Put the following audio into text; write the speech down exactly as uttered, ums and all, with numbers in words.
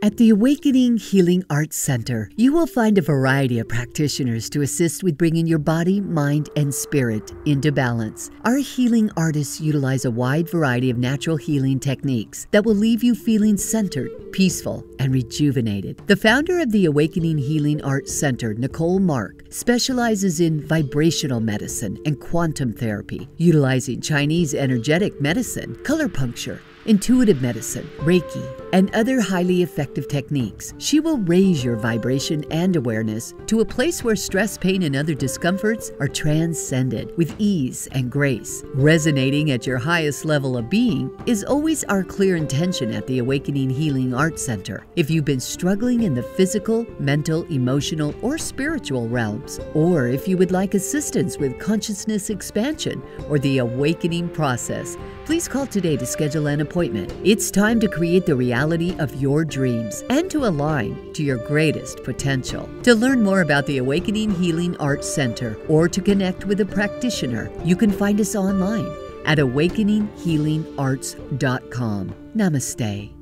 At the Awakening Healing Arts Center, you will find a variety of practitioners to assist with bringing your body, mind, and spirit into balance. Our healing artists utilize a wide variety of natural healing techniques that will leave you feeling centered, peaceful, and rejuvenated. The founder of the Awakening Healing Arts Center, Nicole Mark, specializes in vibrational medicine and quantum therapy, utilizing Chinese energetic medicine, colorpuncture, intuitive medicine, Reiki, and other highly effective techniques. She will raise your vibration and awareness to a place where stress, pain, and other discomforts are transcended with ease and grace. Resonating at your highest level of being is always our clear intention at the Awakening Healing Arts Center. If you've been struggling in the physical, mental, emotional, or spiritual realms, or if you would like assistance with consciousness expansion or the awakening process, please call today to schedule an appointment. It's time to create the reality of your dreams and to align to your greatest potential. To learn more about the Awakening Healing Arts Center or to connect with a practitioner, you can find us online at awakening healing arts dot com. Namaste.